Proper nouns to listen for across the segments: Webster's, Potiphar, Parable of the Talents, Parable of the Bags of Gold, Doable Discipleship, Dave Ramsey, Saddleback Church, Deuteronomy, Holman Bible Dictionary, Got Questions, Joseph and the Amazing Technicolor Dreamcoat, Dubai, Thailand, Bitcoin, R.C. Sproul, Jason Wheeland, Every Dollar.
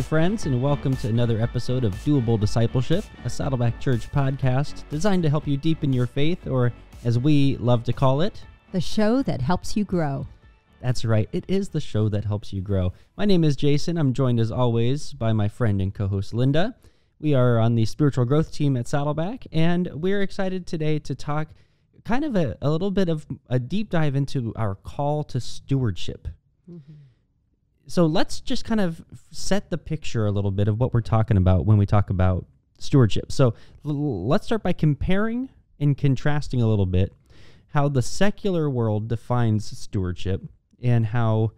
Hi friends, and welcome to another episode of Doable Discipleship, a Saddleback Church podcast designed to help you deepen your faith, or as we love to call it, the show that helps you grow. That's right, it is the show that helps you grow. My name is Jason. I'm joined as always by my friend and co-host Linda. We are on the spiritual growth team at Saddleback, and we're excited today to talk kind of a little bit of a deep dive into our call to stewardship. Mm-hmm. So let's just kind of set the picture a little bit of what we're talking about when we talk about stewardship. So let's start by comparing and contrasting a little bit how the secular world defines stewardship and how,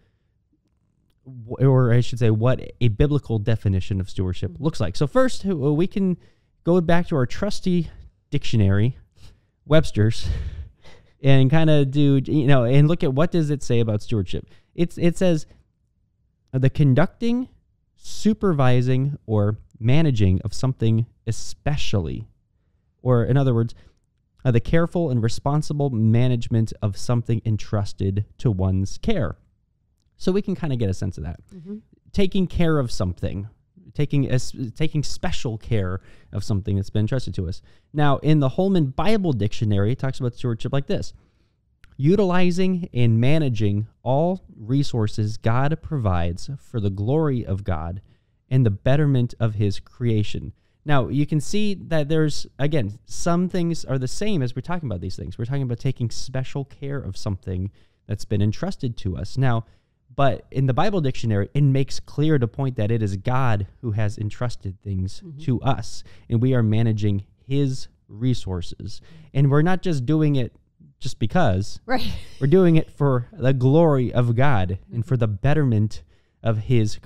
or I should say, what a biblical definition of stewardship looks like. So first, we can go back to our trusty dictionary, Webster's, and kind of do, you know, and look at what does it say about stewardship. It says, the conducting, supervising, or managing of something especially, or in other words, the careful and responsible management of something entrusted to one's care. So we can kind of get a sense of that. Mm-hmm. Taking care of something, taking special care of something that's been entrusted to us. Now, in the Holman Bible Dictionary, it talks about stewardship like this: utilizing and managing all resources God provides for the glory of God and the betterment of his creation. Now, you can see that there's, again, some things are the same as we're talking about these things. We're talking about taking special care of something that's been entrusted to us. Now, but in the Bible dictionary, it makes clear to point that it is God who has entrusted things mm-hmm. to us, and we are managing his resources. And we're not just doing it just because, right. We're doing it for the glory of God and for the betterment of his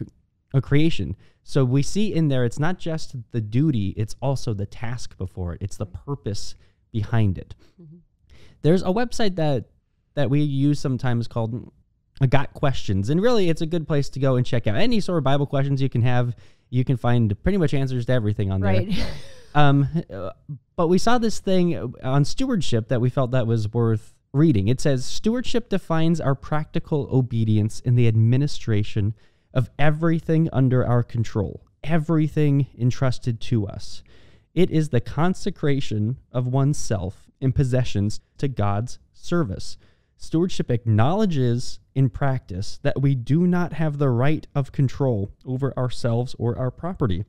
creation. So we see in there, it's not just the duty, it's also the task before it. It's the purpose behind it. Mm-hmm. There's a website that we use sometimes called Got Questions, and really it's a good place to go and check out any sort of Bible questions you can have. You can find pretty much answers to everything on there. Right. But we saw this thing on stewardship that we felt that was worth reading. It says, stewardship defines our practical obedience in the administration of everything under our control, everything entrusted to us. It is the consecration of oneself and possessions to God's service. Stewardship acknowledges in practice that we do not have the right of control over ourselves or our property.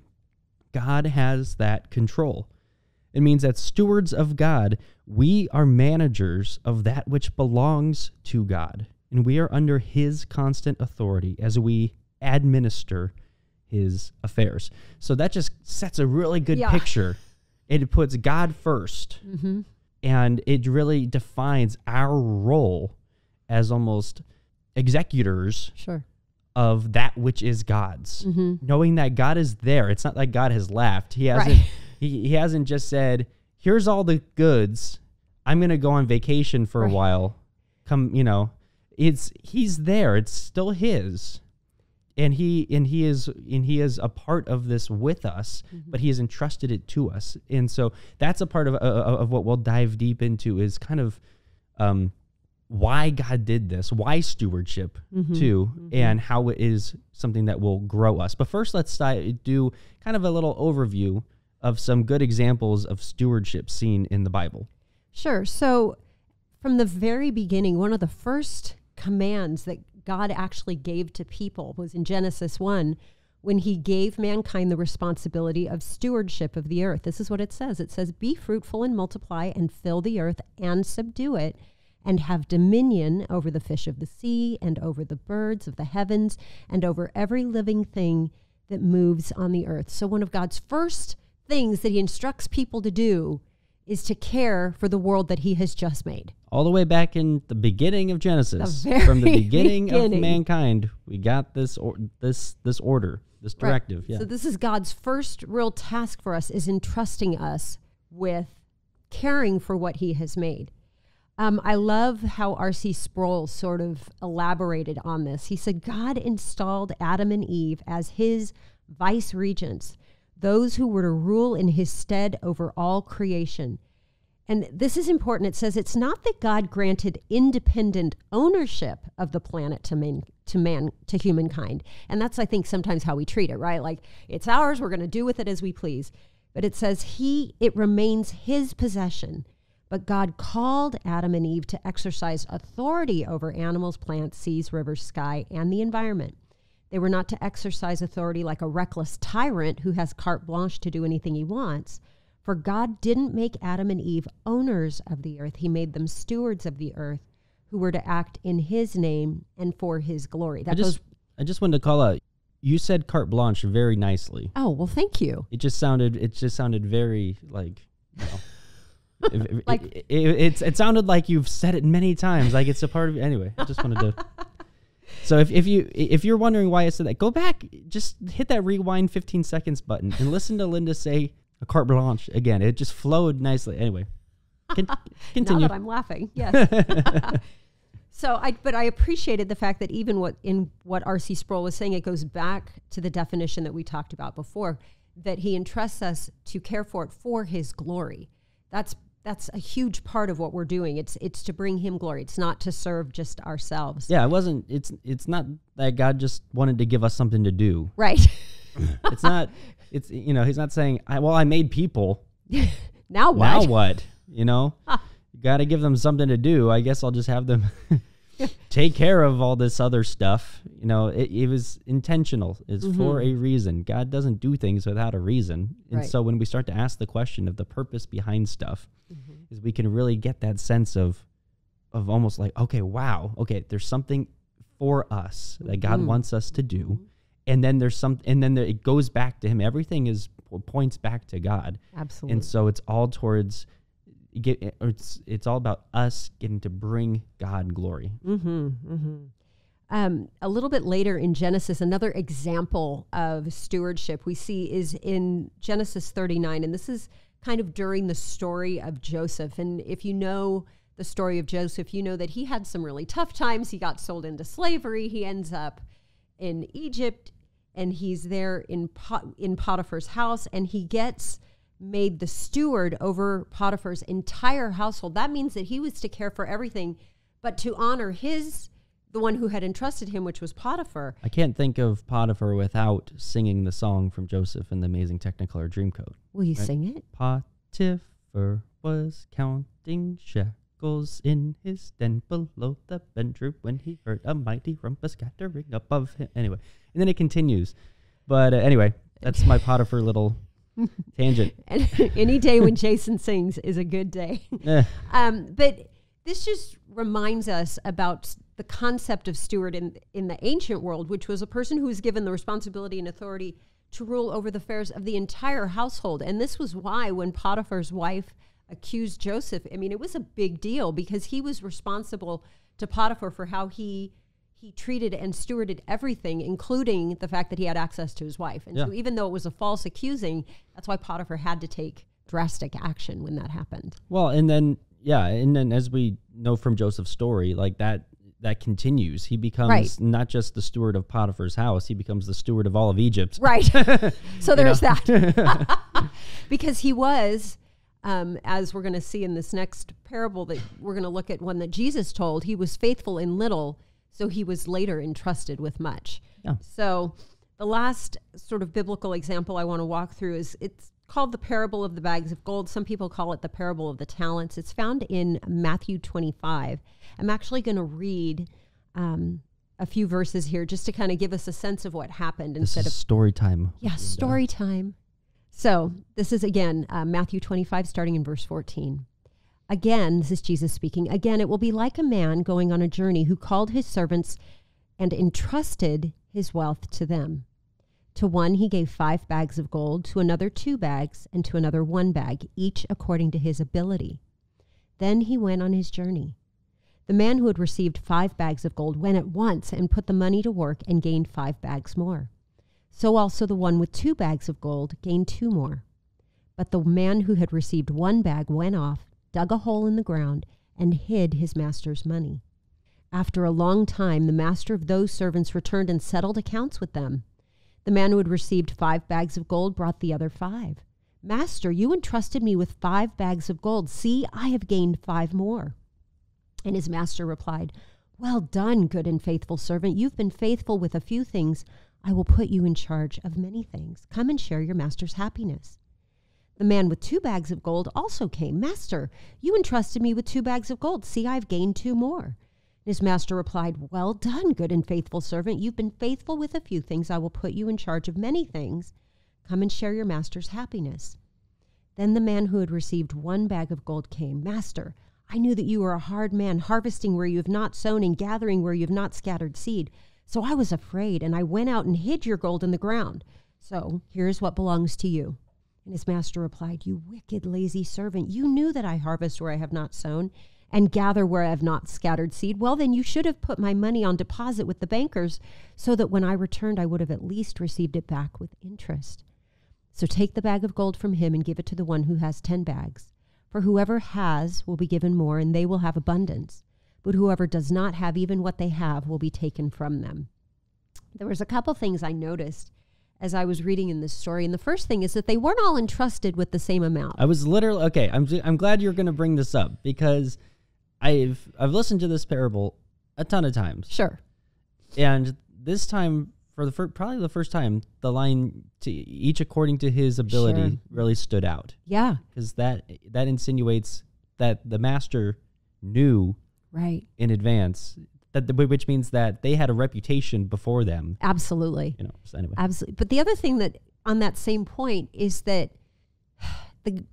God has that control. It means that stewards of God, we are managers of that which belongs to God, and we are under his constant authority as we administer his affairs. So that just sets a really good picture. It puts God first, mm-hmm. and it really defines our role as almost executors. Sure. Of that which is God's, mm-hmm. knowing that God is there. It's not like God has left. He hasn't. Right. He hasn't just said, "Here's all the goods. I'm going to go on vacation for right. a while." Come, you know, he's there. It's still his, and he is a part of this with us. Mm-hmm. But he has entrusted it to us, and so that's a part of what we'll dive deep into is kind of. Why God did this, why stewardship mm-hmm, too, mm-hmm. and how it is something that will grow us. But first, let's do kind of a little overview of some good examples of stewardship seen in the Bible. Sure. So from the very beginning, one of the first commands that God actually gave to people was in Genesis 1, when he gave mankind the responsibility of stewardship of the earth. This is what it says. It says, be fruitful and multiply and fill the earth and subdue it, and have dominion over the fish of the sea and over the birds of the heavens and over every living thing that moves on the earth. So one of God's first things that he instructs people to do is to care for the world that he has just made. All the way back in the beginning of Genesis, from the beginning of mankind, we got this order, this directive. Right. Yeah. So this is God's first real task for us, is entrusting us with caring for what he has made. I love how R.C. Sproul sort of elaborated on this. He said, God installed Adam and Eve as his vice regents, those who were to rule in his stead over all creation. And this is important. It says it's not that God granted independent ownership of the planet to man, to humankind. And that's, I think, sometimes how we treat it, right? Like, it's ours, we're going to do with it as we please. But it says it remains his possession. But God called Adam and Eve to exercise authority over animals, plants, seas, rivers, sky, and the environment. They were not to exercise authority like a reckless tyrant who has carte blanche to do anything he wants. For God didn't make Adam and Eve owners of the earth. He made them stewards of the earth who were to act in his name and for his glory. I just wanted to call out, you said carte blanche very nicely. Oh, well, thank you. It just sounded very like... Well, like it sounded like you've said it many times. Like it's a part of anyway. I just wanted to. So if you're wondering why I said that, go back. Just hit that rewind 15 seconds button and listen to Linda say a carte blanche again. It just flowed nicely. Anyway, continue. Now that I'm laughing. Yes. But I appreciated the fact that even in what R.C. Sproul was saying, it goes back to the definition that we talked about before, that he entrusts us to care for it for his glory. That's a huge part of what we're doing. It's to bring him glory. It's not to serve just ourselves. Yeah, it wasn't. It's not that God just wanted to give us something to do. Right. It's not. It's, you know, he's not saying, I made people. Now what? Now what? You know, you got to give them something to do. I guess I'll just have them take care of all this other stuff. You know, it was intentional. It's for a reason. God doesn't do things without a reason. And so when we start to ask the question of the purpose behind stuff, is we can really get that sense of almost like, okay, wow, okay, there's something for us that God wants us to do. And then there's some, and then it goes back to him. Everything points back to God. Absolutely. And so it's all towards... It's all about us getting to bring God glory. A little bit later in Genesis, another example of stewardship we see is in Genesis 39, and this is kind of during the story of Joseph. And if you know the story of Joseph, you know that he had some really tough times. He got sold into slavery. He ends up in Egypt, and he's there in Potiphar's house, and he gets made the steward over Potiphar's entire household. That means that he was to care for everything, but to honor the one who had entrusted him, which was Potiphar. I can't think of Potiphar without singing the song from Joseph and the Amazing Technicolor Dreamcoat. Will you sing it? Potiphar was counting shackles in his den below the bedroom when he heard a mighty rumpus scattering above him. Anyway, and then it continues. But anyway, that's my Potiphar little... tangent. Any day when Jason sings is a good day. But this just reminds us about the concept of steward in the ancient world, which was a person who was given the responsibility and authority to rule over the affairs of the entire household. And this was why when Potiphar's wife accused Joseph, I mean, it was a big deal because he was responsible to Potiphar for how he treated and stewarded everything, including the fact that he had access to his wife. And so even though it was a false accusing, that's why Potiphar had to take drastic action when that happened. Well, and then, as we know from Joseph's story, like that continues. He becomes not just the steward of Potiphar's house, he becomes the steward of all of Egypt. Right. So there's that. Because he was... as we're going to see in this next parable that we're going to look at, one that Jesus told, he was faithful in little, so he was later entrusted with much. Yeah. So the last sort of biblical example I want to walk through it's called the Parable of the Bags of Gold. Some people call it the Parable of the Talents. It's found in Matthew 25. I'm actually going to read a few verses here just to kind of give us a sense of what happened. This is story time. Yeah, story time. So this is, again, Matthew 25, starting in verse 14. Again, this is Jesus speaking. Again, it will be like a man going on a journey who called his servants and entrusted his wealth to them. To one, he gave 5 bags of gold, to another 2 bags, and to another 1 bag, each according to his ability. Then he went on his journey. The man who had received 5 bags of gold went at once and put the money to work and gained 5 bags more. So also the one with 2 bags of gold gained 2 more. But the man who had received 1 bag went off, dug a hole in the ground, and hid his master's money. After a long time, the master of those servants returned and settled accounts with them. The man who had received 5 bags of gold brought the other 5. Master, you entrusted me with 5 bags of gold. See, I have gained 5 more. And his master replied, Well done, good and faithful servant. You've been faithful with a few things. I will put you in charge of many things. Come and share your master's happiness. The man with 2 bags of gold also came. Master, you entrusted me with 2 bags of gold. See, I've gained 2 more. His master replied, well done, good and faithful servant. You've been faithful with a few things. I will put you in charge of many things. Come and share your master's happiness. Then the man who had received 1 bag of gold came. Master, I knew that you were a hard man, harvesting where you have not sown and gathering where you have not scattered seed. So I was afraid, and I went out and hid your gold in the ground. So here is what belongs to you. And his master replied, you wicked, lazy servant. You knew that I harvest where I have not sown and gather where I have not scattered seed. Well, then you should have put my money on deposit with the bankers so that when I returned, I would have at least received it back with interest. So take the bag of gold from him and give it to the one who has 10 bags. For whoever has will be given more, and they will have abundance. But whoever does not have even what they have will be taken from them. There was a couple things I noticed as I was reading in this story. And the first thing is that they weren't all entrusted with the same amount. I was literally, okay, I'm glad you're going to bring this up, because I've listened to this parable a ton of times. Sure. And this time, probably the first time, the line to each according to his ability really stood out. Yeah. Because that insinuates that the master knew in advance, which means that they had a reputation before them. Absolutely. You know, so anyway. Absolutely. But the other thing that on that same point is that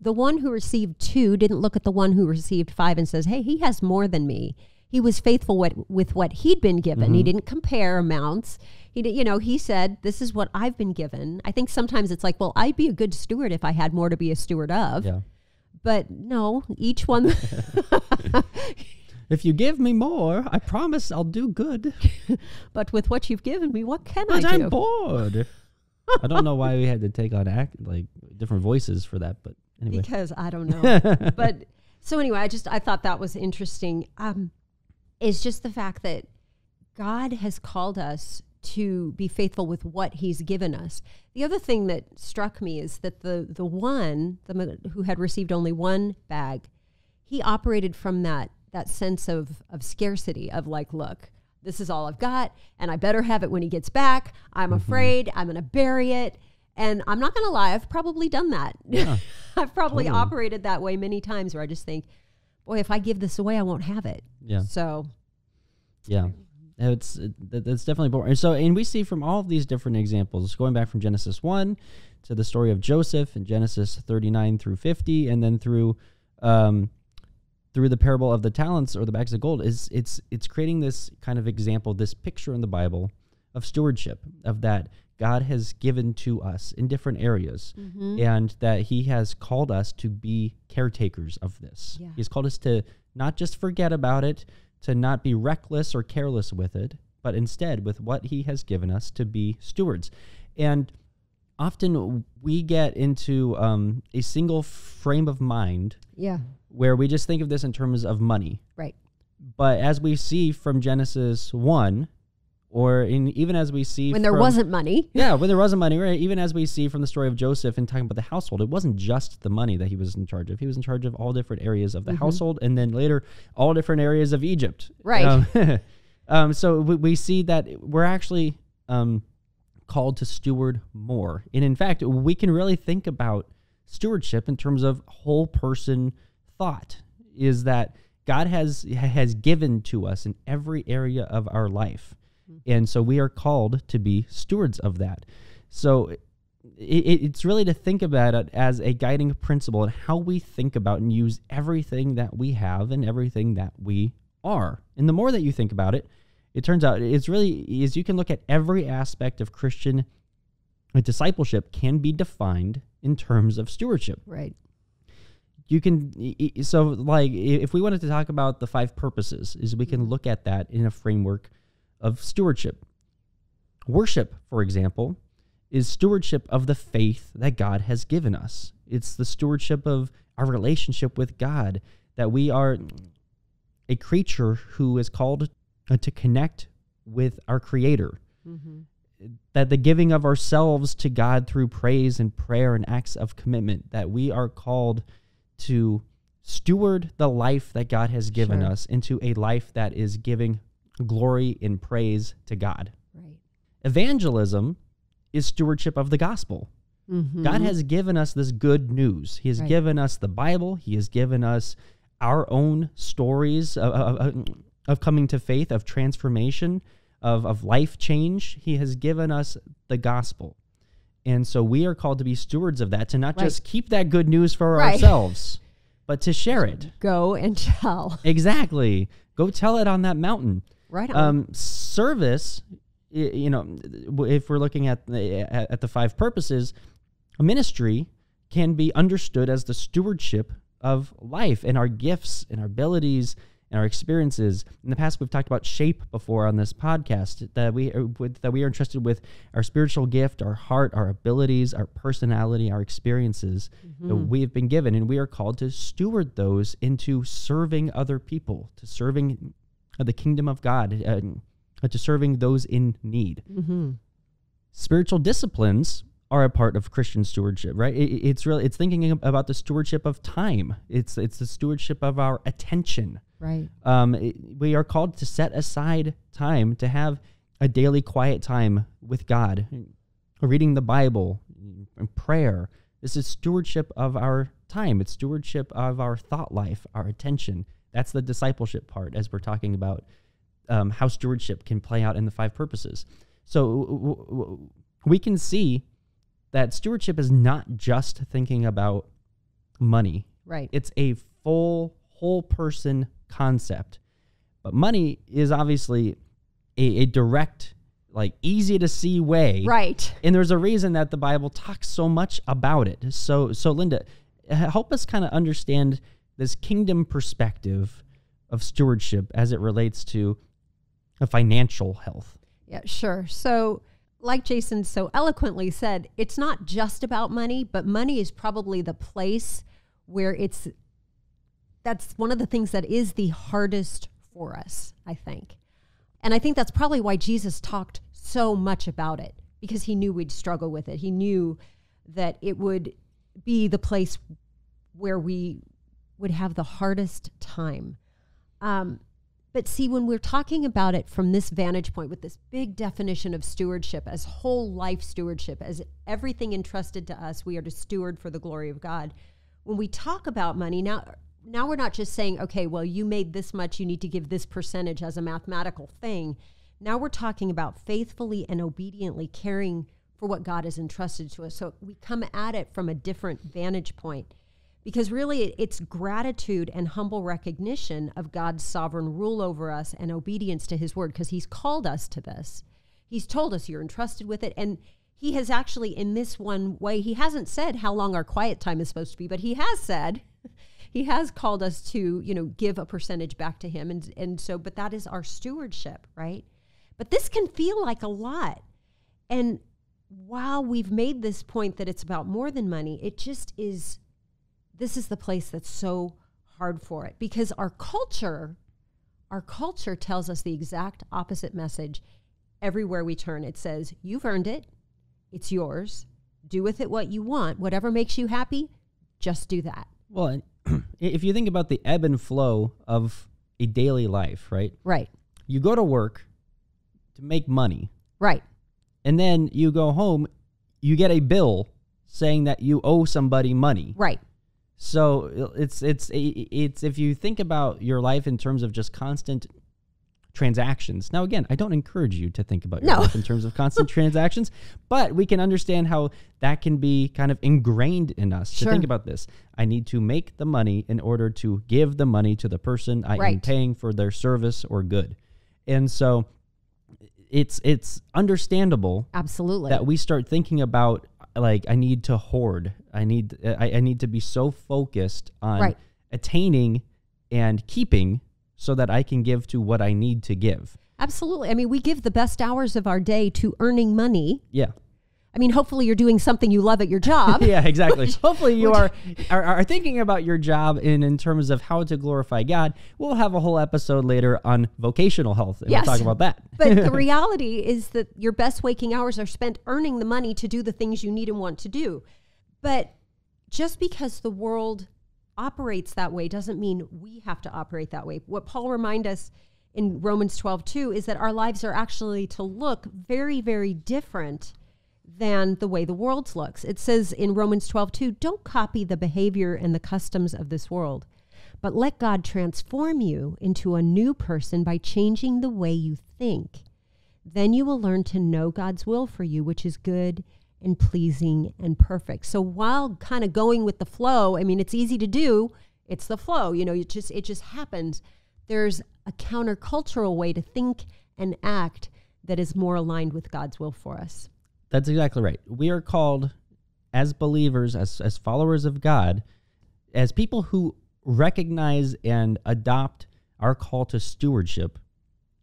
the one who received 2 didn't look at the one who received 5 and says, hey, he has more than me. He was faithful with what he'd been given. Mm-hmm. He didn't compare amounts. He did, you know, he said, this is what I've been given. I think sometimes it's like, well, I'd be a good steward if I had more to be a steward of. Yeah. But no, each one. If you give me more, I promise I'll do good. But with what you've given me, what can I do? I'm bored. I don't know why we had to take on different voices for that, but anyway. Because I don't know. But so anyway, I thought that was interesting. It's just the fact that God has called us to be faithful with what he's given us. The other thing that struck me is that the one who had received only 1 bag, he operated from that sense of scarcity, of like, look, this is all I've got, and I better have it when he gets back. I'm afraid I'm going to bury it. And I'm not going to lie, I've probably done that. Yeah. I've probably operated that way many times, where I just think, boy, if I give this away, I won't have it. Yeah. So. Yeah. That's definitely important. And we see from all of these different examples, going back from Genesis 1 to the story of Joseph in Genesis 39 through 50, and then through the parable of the talents or the bags of gold, it's creating this kind of example, this picture in the Bible of stewardship, of that God has given to us in different areas, and that he has called us to be caretakers of this. Yeah. He's called us to not just forget about it, to not be reckless or careless with it, but instead with what he has given us to be stewards. And often we get into a single frame of mind, where we just think of this in terms of money. Right. But as we see from Genesis 1, even as we see there wasn't money. Yeah, when there wasn't money, right? Even as we see from the story of Joseph and talking about the household, it wasn't just the money that he was in charge of. He was in charge of all different areas of the household, and then later all different areas of Egypt. Right. So we see that we're actually called to steward more. And in fact, we can really think about stewardship in terms of whole person thought, is that God has given to us in every area of our life. And so we are called to be stewards of that. So it's really to think about it as a guiding principle and how we think about and use everything that we have and everything that we are. And the more that you think about it, it turns out it's really, is you can look at every aspect of Christian discipleship can be defined in terms of stewardship. Right. You can, so like if we wanted to talk about the 5 purposes, is we can look at that in a framework of stewardship. Worship, for example, is stewardship of the faith that God has given us. It's the stewardship of our relationship with God, that we are a creature who is called to connect with our Creator. That the giving of ourselves to God through praise and prayer and acts of commitment, that we are called to steward the life that God has given us into a life that is giving glory and praise to God. Right. Evangelism is stewardship of the gospel. Mm-hmm. God has given us this good news. He has given us the Bible. He has given us our own stories of coming to faith, of transformation, of life change. He has given us the gospel. And so we are called to be stewards of that, to not just keep that good news for ourselves, but to share it. Go and tell. Exactly. Go tell it on that mountain. Right on. Service, you know, if we're looking at the five purposes, ministry can be understood as the stewardship of life and our gifts and our abilities and our experiences. In the past, we've talked about shape before on this podcast, that we are entrusted with our spiritual gift, our heart, our abilities, our personality, our experiences that we've been given, and we are called to steward those into serving other people, to serving the kingdom of God, to serving those in need. Mm-hmm. Spiritual disciplines are a part of Christian stewardship, right? It's thinking about the stewardship of time. It's the stewardship of our attention. Right. We are called to set aside time, to have a daily quiet time with God, reading the Bible, and prayer. This is stewardship of our time. It's stewardship of our thought life, our attention. That's the discipleship part, as we're talking about how stewardship can play out in the five purposes. So we can see that stewardship is not just thinking about money. Right. It's a whole person concept. But money is obviously a direct, easy to see way. Right. And there's a reason that the Bible talks so much about it. So Linda, help us kind of understand this kingdom perspective of stewardship as it relates to a financial health. Yeah, sure. So like Jason so eloquently said, it's not just about money, but money is probably the place where that's one of the things that is the hardest for us, I think. And I think that's probably why Jesus talked so much about it, because he knew we'd struggle with it. He knew that it would be the place where we would have the hardest time. But see, when we're talking about it from this vantage point, with this big definition of stewardship as whole life stewardship, as everything entrusted to us, we are to steward for the glory of God. When we talk about money, now we're not just saying, okay, well, you made this much, you need to give this percentage as a mathematical thing. Now we're talking about faithfully and obediently caring for what God has entrusted to us. So we come at it from a different vantage point, because really it's gratitude and humble recognition of God's sovereign rule over us and obedience to his word, because he's called us to this. He's told us you're entrusted with it. And he has actually, in this one way, he hasn't said how long our quiet time is supposed to be, but he has said... He has called us to, give a percentage back to him. And so, but that is our stewardship, right? But this can feel like a lot. And while we've made this point that it's about more than money, it just is, this is the place that's so hard for it, because our culture tells us the exact opposite message everywhere we turn. It says, you've earned it. It's yours. Do with it what you want. Whatever makes you happy, just do that. Well, if you think about the ebb and flow of a daily life, right? Right. You go to work to make money. Right. And then you go home, you get a bill saying that you owe somebody money. Right. So it's if you think about your life in terms of just constant transactions. Now, again, I don't encourage you to think about your life in terms of constant transactions, but we can understand how that can be kind of ingrained in us to think about this. I need to make the money in order to give the money to the person I am paying for their service or good. And so it's understandable that we start thinking about, I need to hoard. I need to be so focused on attaining and keeping so that I can give to what I need to give. Absolutely. I mean, we give the best hours of our day to earning money. Yeah. I mean, hopefully you're doing something you love at your job. Yeah, exactly. Hopefully you are thinking about your job in terms of how to glorify God. We'll have a whole episode later on vocational health, and we'll talk about that. But the reality is that your best waking hours are spent earning the money to do the things you need and want to do. But just because the world operates that way doesn't mean we have to operate that way. What Paul reminds us in Romans 12:2 is that our lives are actually to look very, very different than the way the world looks. It says in Romans 12:2, don't copy the behavior and the customs of this world, but let God transform you into a new person by changing the way you think. Then you will learn to know God's will for you, which is good and pleasing and perfect. So while kind of going with the flow, I mean, it's easy to do. It's the flow, you know, it just happens. There's a countercultural way to think and act that is more aligned with God's will for us. That's exactly right. We are called as believers, as followers of God, as people who recognize and adopt our call to stewardship.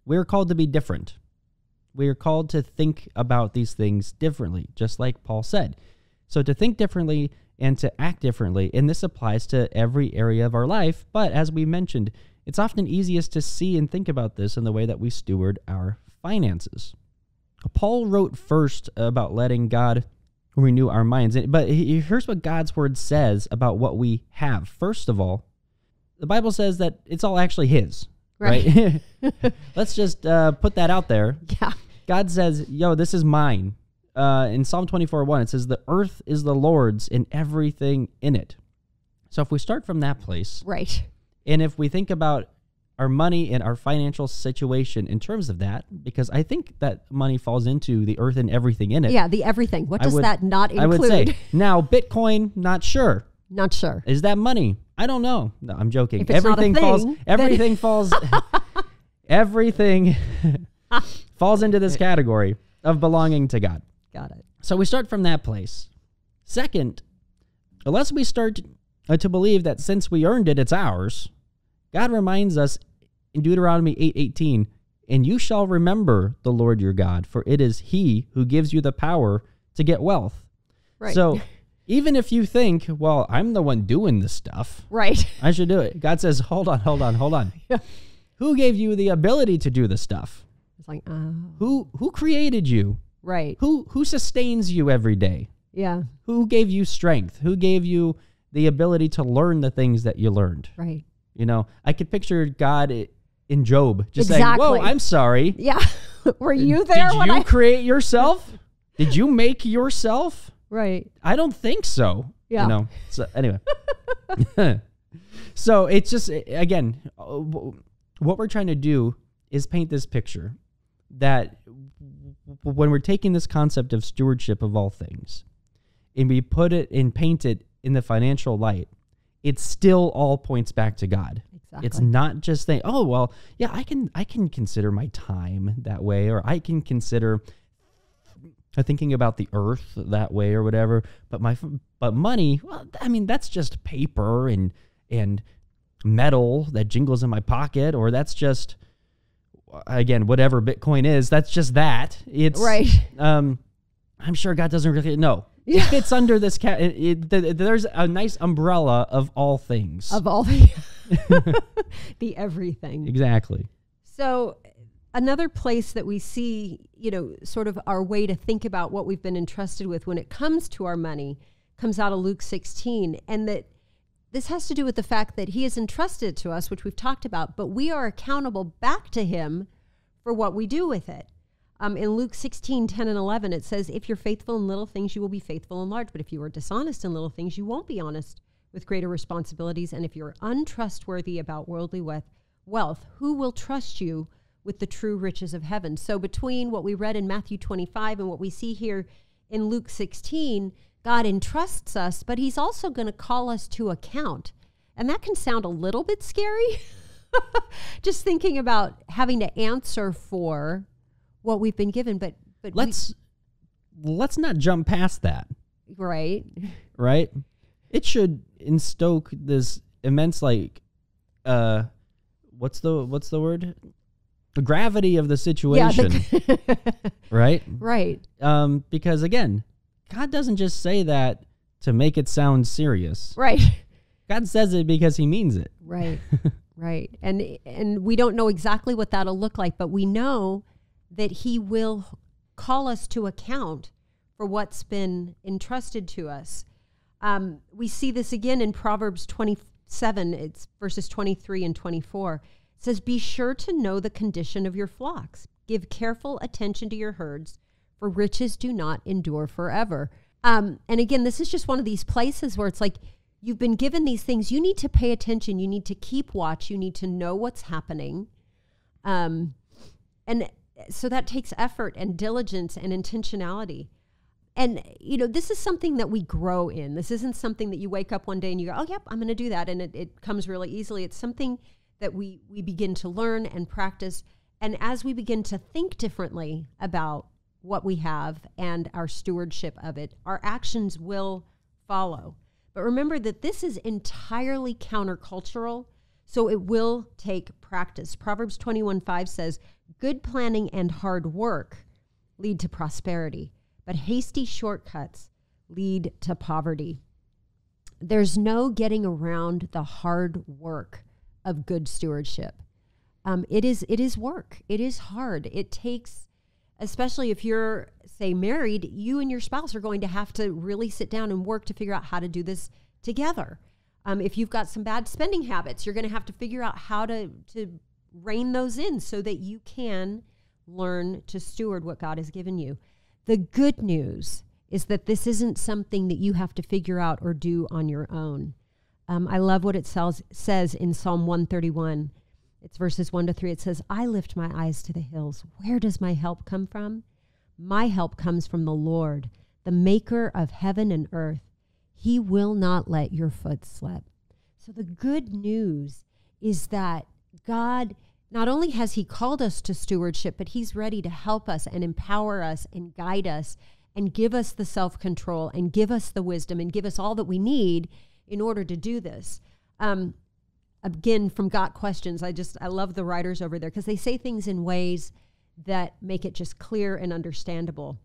We are called to be different. We are called to think about these things differently, just like Paul said. So to think differently and to act differently, and this applies to every area of our life, but as we mentioned, it's often easiest to see and think about this in the way that we steward our finances. Paul wrote first about letting God renew our minds, but here's what God's word says about what we have. First of all, the Bible says that it's all actually his, right? Let's just put that out there. Yeah. God says, yo, this is mine. In Psalm 24:1, it says, the earth is the Lord's and everything in it. So if we start from that place, right, and if we think about our money and our financial situation in terms of that, because I think that money falls into the earth and everything in it. Yeah, the everything. What does that not include? I would say, now, Bitcoin, not sure. Not sure. Is that money? I don't know. No, I'm joking. If it's everything not a thing, everything falls. Everything falls into this category of belonging to God. Got it. So we start from that place. Second, unless we start to believe that since we earned it, it's ours, God reminds us in Deuteronomy 8:18, and you shall remember the Lord your God, for it is he who gives you the power to get wealth. Right. So even if you think, well, I'm the one doing this stuff, right, I should do it, God says, hold on. Yeah. Who gave you the ability to do this stuff? It's like, oh. Who created you? Right. Who sustains you every day? Yeah. Who gave you strength? Who gave you the ability to learn the things that you learned? Right. You know, I could picture God in Job just saying, whoa, I'm sorry. Yeah. Were you there? Did you create yourself? Did you make yourself? Right. I don't think so. Yeah. You know, so anyway. So it's just, again, what we're trying to do is paint this picture that when we're taking this concept of stewardship of all things and we put it and paint it in the financial light, it still all points back to God. Exactly. It's not just saying, oh, well, yeah, I can consider my time that way, or I can consider thinking about the earth that way or whatever, but money, well, I mean, that's just paper and metal that jingles in my pocket, or that's just, again, whatever Bitcoin is, that's just that. It's right. I'm sure God doesn't really know. Yeah. It fits under this cat. There's a nice umbrella of all things. Of all the, the everything. Exactly. So another place that we see, you know, sort of our way to think about what we've been entrusted with when it comes to our money comes out of Luke 16. And that this has to do with the fact that he has entrusted to us, which we've talked about, but we are accountable back to him for what we do with it. In Luke 16:10 and 11, it says, if you're faithful in little things, you will be faithful in large. But if you are dishonest in little things, you won't be honest with greater responsibilities. And if you're untrustworthy about worldly wealth, who will trust you with the true riches of heaven? So between what we read in Matthew 25 and what we see here in Luke 16, God entrusts us, but he's also going to call us to account. And that can sound a little bit scary. Just thinking about having to answer for what we've been given, but let's not jump past that. Right. Right. It should instoke this immense, like, what's the word? The gravity of the situation. Yeah, right. Right. Because again, God doesn't just say that to make it sound serious. Right. God says it because he means it. Right. Right. And we don't know exactly what that'll look like, but we know that he will call us to account for what's been entrusted to us. We see this again in Proverbs 27, it's verses 23 and 24. It It says, be sure to know the condition of your flocks. Give careful attention to your herds, for riches do not endure forever. And again, this is just one of these places where it's like, you've been given these things. You need to pay attention. You need to keep watch. You need to know what's happening. And so that takes effort and diligence and intentionality. And, you know, this is something that we grow in. This isn't something that you wake up one day and you go, oh, yep, I'm going to do that. And it comes really easily. It's something that we begin to learn and practice. And as we begin to think differently about what we have and our stewardship of it, our actions will follow. But remember that this is entirely countercultural, so it will take practice. Proverbs 21:5 says, good planning and hard work lead to prosperity, but hasty shortcuts lead to poverty. There's no getting around the hard work of good stewardship. It is work. It is hard. It takes, especially if you're, say, married, you and your spouse are going to have to really sit down and work to figure out how to do this together. If you've got some bad spending habits, you're going to have to figure out how to rein those in so that you can learn to steward what God has given you. The good news is that this isn't something that you have to figure out or do on your own. I love what it says in Psalm 131. It's verses 1 to 3. It says, I lift my eyes to the hills. Where does my help come from? My help comes from the Lord, the maker of heaven and earth. He will not let your foot slip. So the good news is that God, not only has he called us to stewardship, but he's ready to help us and empower us and guide us and give us the self-control and give us the wisdom and give us all that we need in order to do this. Again, from Got Questions, I love the writers over there because they say things in ways that make it just clear and understandable.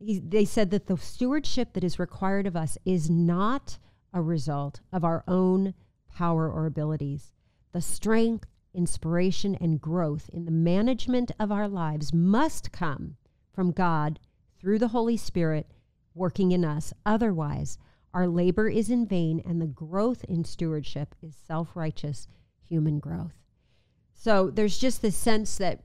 They said that the stewardship that is required of us is not a result of our own power or abilities. The strength, inspiration, and growth in the management of our lives must come from God through the Holy Spirit working in us. Otherwise, our labor is in vain, and the growth in stewardship is self-righteous human growth. So there's just this sense that,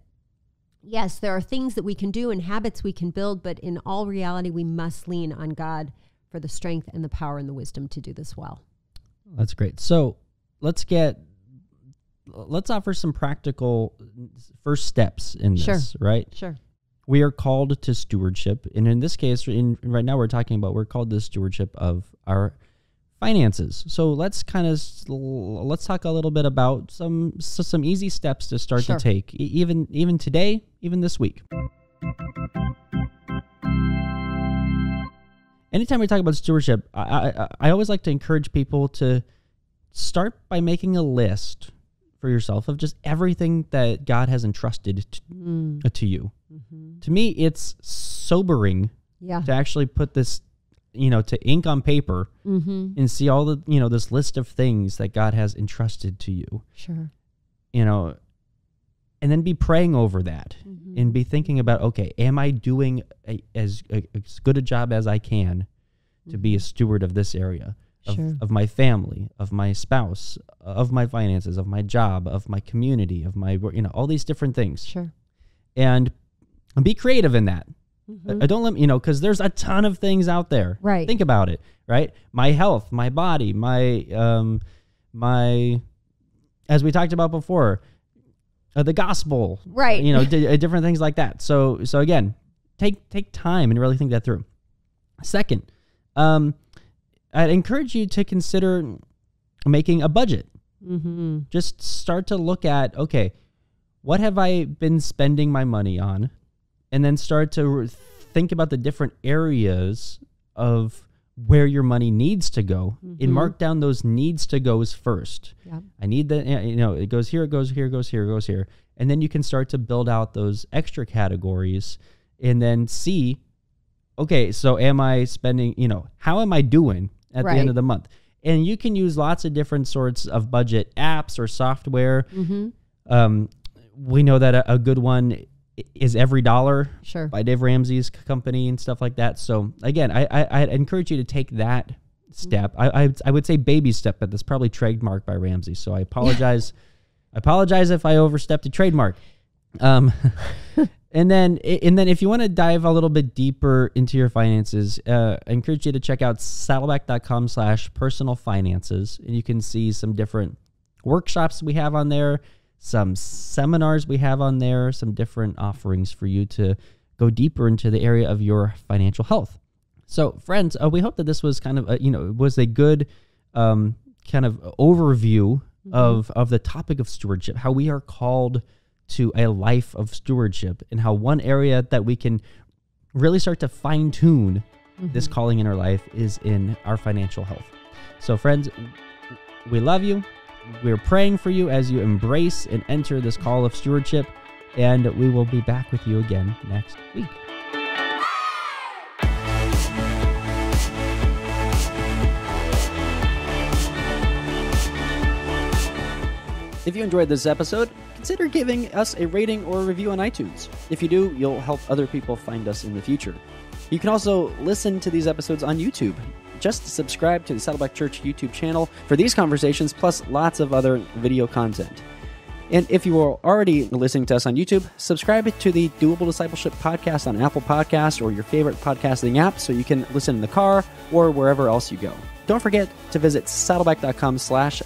yes, there are things that we can do and habits we can build, but in all reality, we must lean on God for the strength and the power and the wisdom to do this well. That's great. So let's offer some practical first steps in this, right? Sure. We are called to stewardship, and in this case, right now we're talking about we're called to stewardship of our finances. So let's talk a little bit about some easy steps to start to take, even today, even this week. Anytime we talk about stewardship, I always like to encourage people to start by making a list for yourself of just everything that God has entrusted to you. Mm-hmm. To me, it's sobering to actually put this, to ink on paper and see all the, this list of things that God has entrusted to you. Sure. And then be praying over that and be thinking about, okay, am I doing as good a job as I can to be a steward of this area, of my family, of my spouse, of my finances, of my job, of my community, of my, all these different things. Sure. And be creative in that. Mm-hmm. Don't let me, because there's a ton of things out there. Right. Think about it, right? My health, my body, my, as we talked about before, the gospel. Right. Different things like that. So again, take time and really think that through. Second, I'd encourage you to consider making a budget. Mm-hmm. Just start to look at, okay, what have I been spending my money on? And then start to think about the different areas of where your money needs to go and mark down those needs to goes first. Yeah. I need that, it goes here, it goes here, it goes here, it goes here. And then you can start to build out those extra categories and then see, okay, so am I spending, how am I doing at the end of the month? And you can use lots of different sorts of budget apps or software. Mm-hmm. We know that a good one is Every Dollar by Dave Ramsey's company and stuff like that. So again, I'd encourage you to take that step. I would say baby step, but that's probably trademarked by Ramsey. So I apologize I apologize if I overstepped a trademark. And then if you want to dive a little bit deeper into your finances, I encourage you to check out saddleback.com/personal finances. And you can see some different workshops we have on there, some seminars we have on there, some different offerings for you to go deeper into the area of your financial health. So friends, we hope that this was kind of, was a good kind of overview of the topic of stewardship, how we are called to a life of stewardship, and how one area that we can really start to fine tune this calling in our life is in our financial health. So friends, we love you. We're praying for you as you embrace and enter this call of stewardship, and we will be back with you again next week. If you enjoyed this episode, consider giving us a rating or a review on iTunes. If you do, you'll help other people find us in the future. You can also listen to these episodes on YouTube. Just subscribe to the Saddleback Church YouTube channel for these conversations, plus lots of other video content. And if you are already listening to us on YouTube, subscribe to the Doable Discipleship podcast on Apple Podcasts or your favorite podcasting app so you can listen in the car or wherever else you go. Don't forget to visit saddleback.com/doable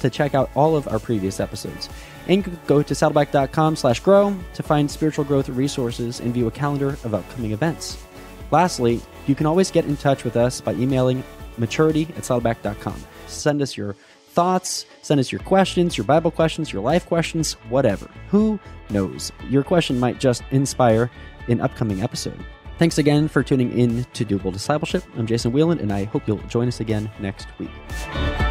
to check out all of our previous episodes, and go to saddleback.com/grow to find spiritual growth resources and view a calendar of upcoming events. Lastly, you can always get in touch with us by emailing maturity@saddleback.com. Send us your thoughts, send us your questions, your Bible questions, your life questions, whatever. Who knows? Your question might just inspire an upcoming episode. Thanks again for tuning in to Doable Discipleship. I'm Jason Wheeland, and I hope you'll join us again next week.